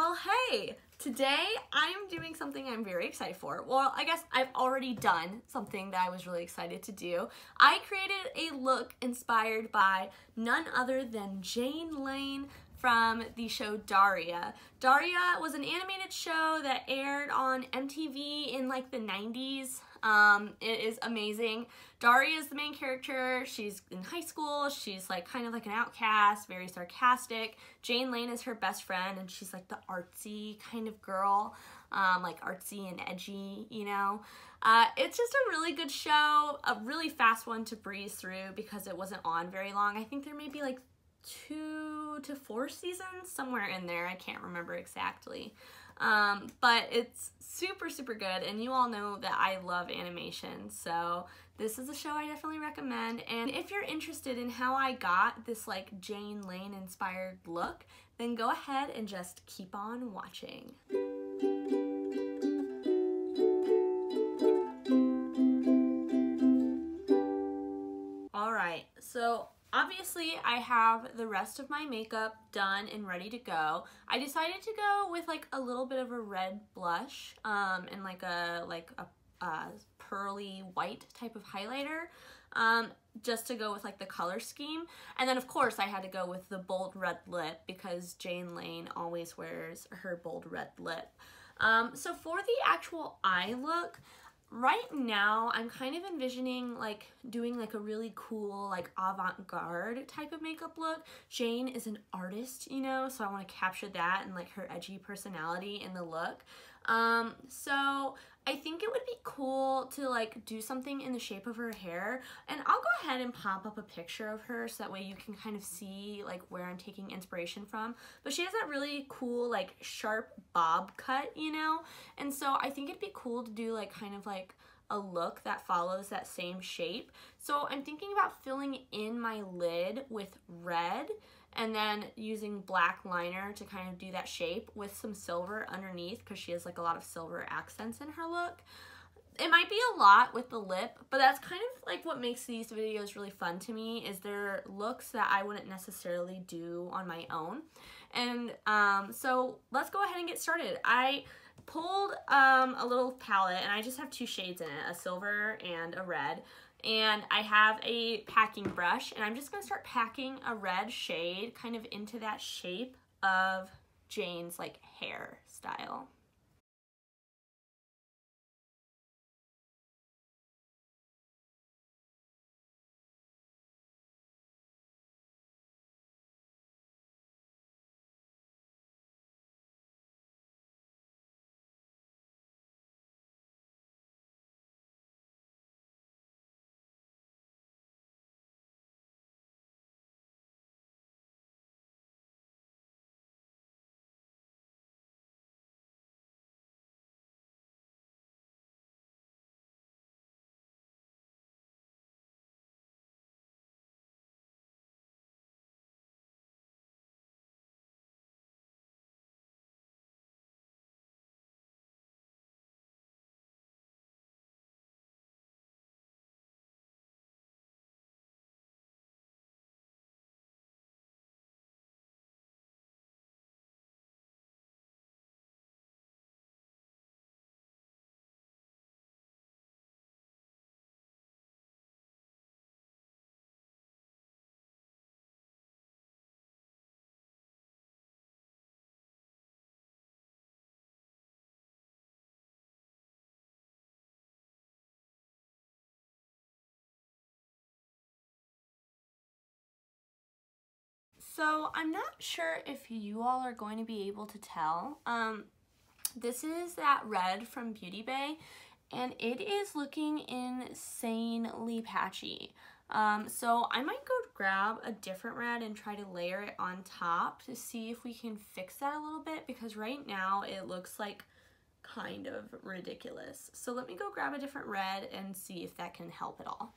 Well, hey, today I'm doing something I'm very excited for. Well, I guess I've already done something that I was really excited to do. I created a look inspired by none other than Jane Lane from the show Daria. Daria was an animated show that aired on MTV in like the 90s. It is amazing. Daria is the main character. She's in high school. She's like kind of like an outcast, very sarcastic. Jane Lane is her best friend, and she's like the artsy kind of girl, like artsy and edgy, you know. It's just a really good show, a really fast one to breeze through because it wasn't on very long. I think there may be like 2 to 4 seasons, somewhere in there. I can't remember exactly. But it's super, super good, and you all know that I love animation, so this is a show I definitely recommend. And if you're interested in how I got this like Jane Lane inspired look, then go ahead and just keep on watching. All right, so obviously, I have the rest of my makeup done and ready to go. I decided to go with like a little bit of a red blush and like a pearly white type of highlighter just to go with like the color scheme. And then of course I had to go with the bold red lip because Jane Lane always wears her bold red lip. So for the actual eye look, right now, I'm kind of envisioning like doing like a really cool like avant-garde type of makeup look. Jane is an artist, you know, so I want to capture that and like her edgy personality in the look. So I think it would be cool to like do something in the shape of her hair, and I'll go ahead and pop up a picture of her so that way you can kind of see like where I'm taking inspiration from. But she has that really cool like sharp bob cut, you know, and so I think it'd be cool to do like kind of like a look that follows that same shape. So I'm thinking about filling in my lid with red and then using black liner to kind of do that shape with some silver underneath because she has like a lot of silver accents in her look. It might be a lot with the lip, but that's kind of like what makes these videos really fun to me, is they're looks that I wouldn't necessarily do on my own. And so let's go ahead and get started. I pulled a little palette, and I just have 2 shades in it, a silver and a red. And I have a packing brush, and I'm just going to start packing a red shade kind of into that shape of Jane's like hair style. So I'm not sure if you all are going to be able to tell. This is that red from Beauty Bay, and it is looking insanely patchy. So I might go grab a different red and try to layer it on top to see if we can fix that a little bit, because right now it looks like kind of ridiculous. So let me go grab a different red and see if that can help at all.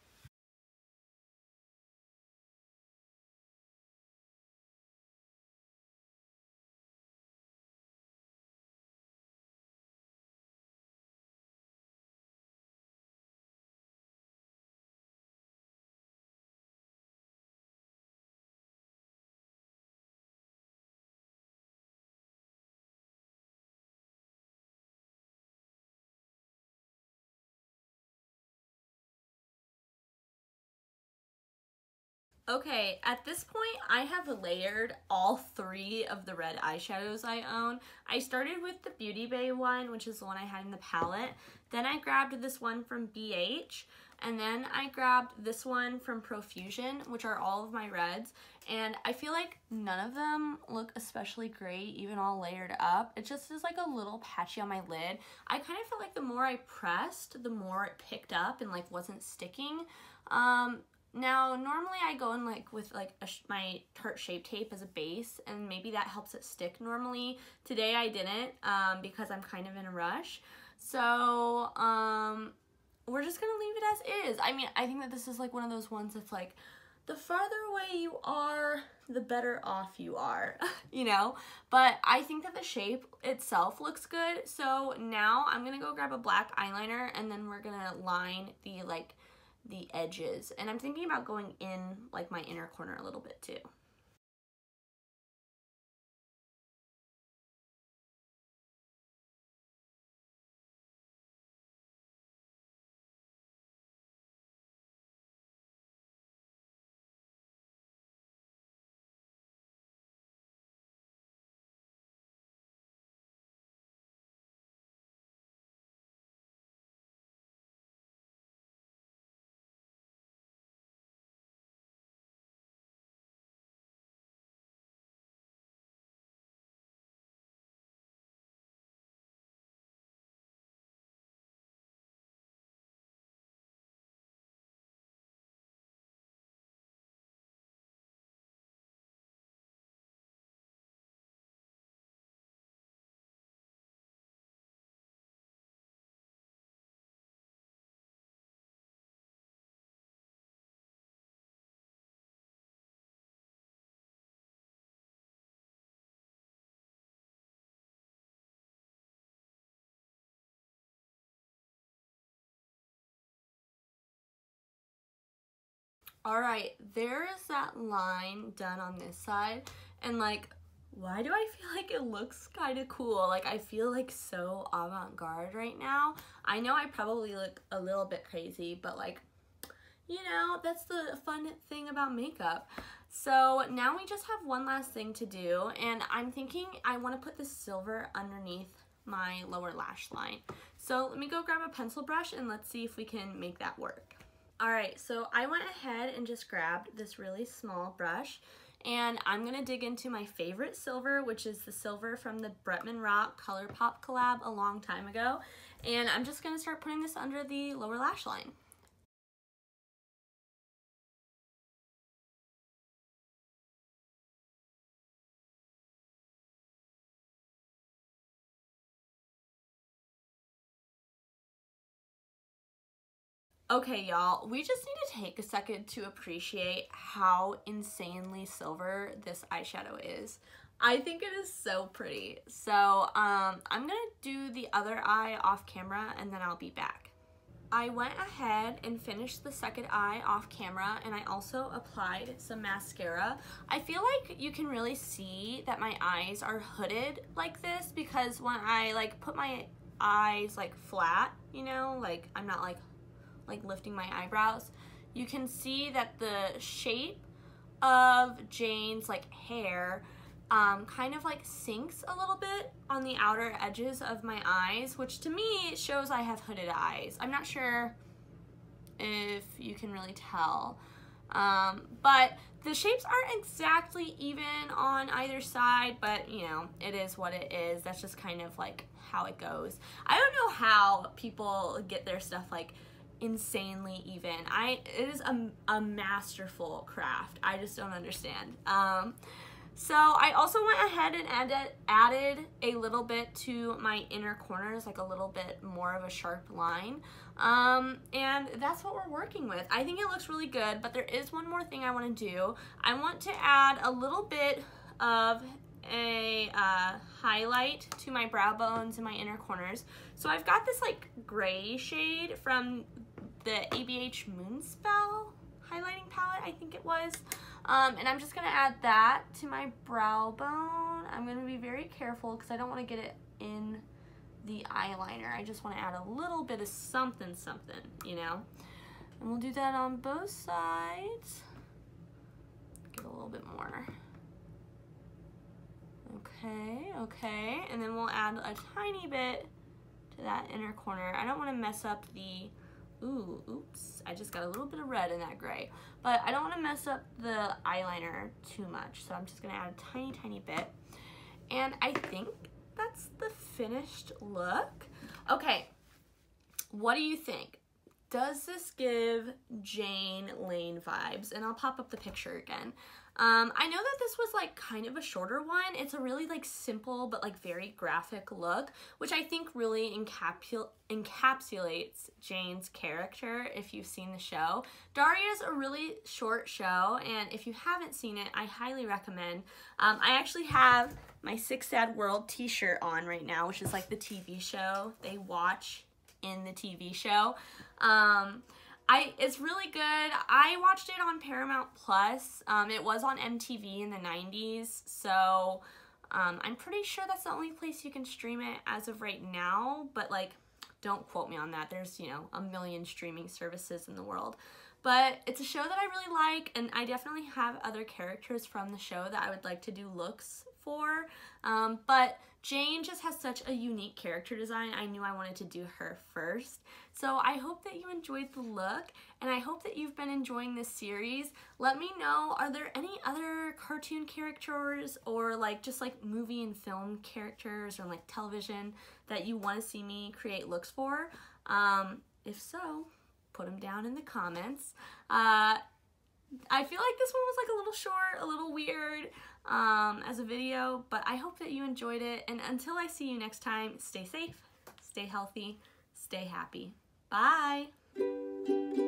Okay, at this point, I have layered all three of the red eyeshadows I own. I started with the Beauty Bay one, which is the one I had in the palette. Then I grabbed this one from BH, and then I grabbed this one from Profusion, which are all of my reds. And I feel like none of them look especially great, even all layered up. It just is like a little patchy on my lid. I kind of felt like the more I pressed, the more it picked up and like wasn't sticking. Now, normally I go in like with like my Tarte Shape Tape as a base, and maybe that helps it stick normally. Today I didn't because I'm kind of in a rush. So we're just gonna leave it as is. I mean, I think that this is like one of those ones that's like, the farther away you are, the better off you are, you know? But I think that the shape itself looks good. So now I'm gonna go grab a black eyeliner, and then we're gonna line the like, the edges, and I'm thinking about going in like my inner corner a little bit too. Alright, there is that line done on this side, and like, why do I feel like it looks kind of cool? Like, I feel like so avant-garde right now. I know I probably look a little bit crazy, but like, you know, that's the fun thing about makeup. So now we just have one last thing to do, and I'm thinking I want to put the silver underneath my lower lash line. So let me go grab a pencil brush and let's see if we can make that work. Alright, so I went ahead and just grabbed this really small brush, and I'm going to dig into my favorite silver, which is the silver from the Bretman Rock ColourPop collab a long time ago, and I'm just going to start putting this under the lower lash line. Okay, y'all, we just need to take a second to appreciate how insanely silver this eyeshadow is. I think it is so pretty. So I'm gonna do the other eye off camera, and then I'll be back. I went ahead and finished the second eye off camera, and I also applied some mascara. I feel like you can really see that my eyes are hooded like this, because when I like put my eyes like flat, you know, like I'm not like lifting my eyebrows, you can see that the shape of Jane's like hair kind of like sinks a little bit on the outer edges of my eyes, which to me shows I have hooded eyes. I'm not sure if you can really tell, but the shapes aren't exactly even on either side, but you know, it is what it is. That's just kind of like how it goes. I don't know how people get their stuff like insanely even. It is a masterful craft. I just don't understand. So I also went ahead and added a little bit to my inner corners, like a little bit more of a sharp line. And that's what we're working with. I think it looks really good, but there is one more thing I want to do. I want to add a little bit of a highlight to my brow bones and my inner corners. So I've got this like gray shade from the ABH Moonspell highlighting palette, I think it was, and I'm just gonna add that to my brow bone. I'm gonna be very careful because I don't want to get it in the eyeliner. I just want to add a little bit of something, you know, and we'll do that on both sides. Get a little bit more. Okay, okay, and then we'll add a tiny bit to that inner corner. I don't want to mess up the, ooh, oops, I just got a little bit of red in that gray, but I don't want to mess up the eyeliner too much, so I'm just going to add a tiny bit, and I think that's the finished look. Okay, what do you think? Does this give Jane Lane vibes? And I'll pop up the picture again. I know that this was like kind of a shorter one. It's a really like simple but like very graphic look, which I think really encapsulates Jane's character if you've seen the show. Daria's a really short show, and if you haven't seen it, I highly recommend. I actually have my Six Sad World t-shirt on right now, which is like the TV show they watch in the TV show. It's really good. I watched it on Paramount Plus. It was on MTV in the 90s, so I'm pretty sure that's the only place you can stream it as of right now, but like don't quote me on that. There's, you know, a million streaming services in the world. But it's a show that I really like, and I definitely have other characters from the show that I would like to do looks for, but Jane just has such a unique character design. I knew I wanted to do her first. So I hope that you enjoyed the look, and I hope that you've been enjoying this series. Let me know, are there any other cartoon characters or like just like movie and film characters or like television that you want to see me create looks for? If so, put them down in the comments. I feel like this one was like a little short, a little weird as a video, but I hope that you enjoyed it. And until I see you next time, stay safe, stay healthy, stay happy. Bye!